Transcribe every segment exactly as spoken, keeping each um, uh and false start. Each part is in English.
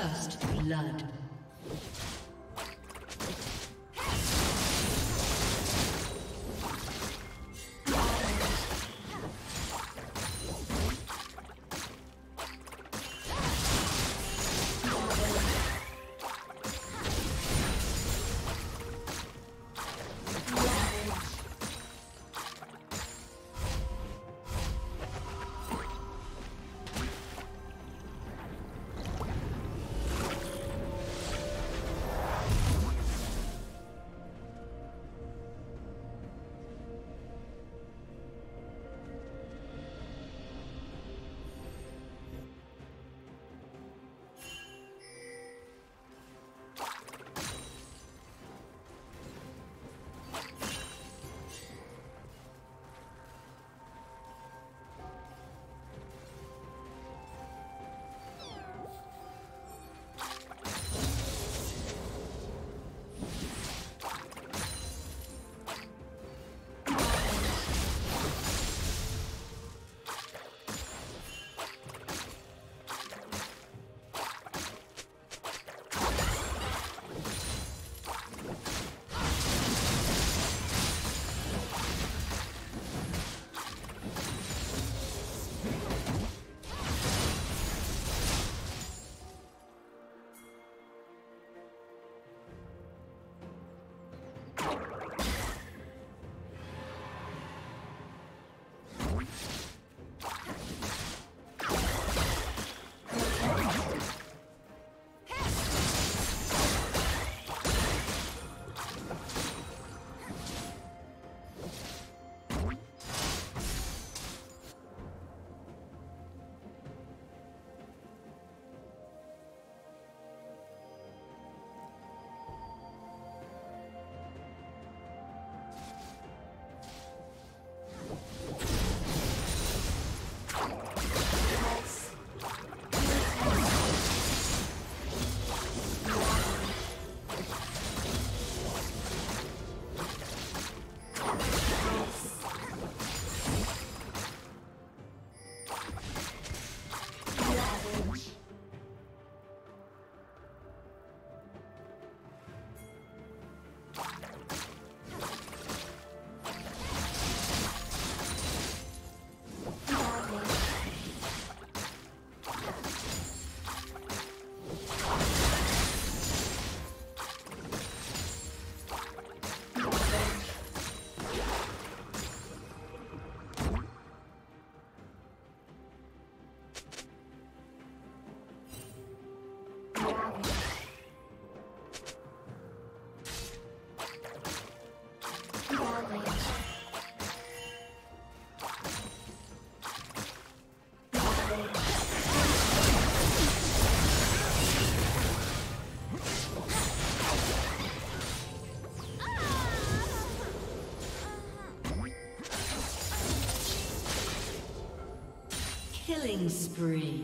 First blood. Killing spree.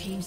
team's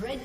Red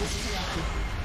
disconnected.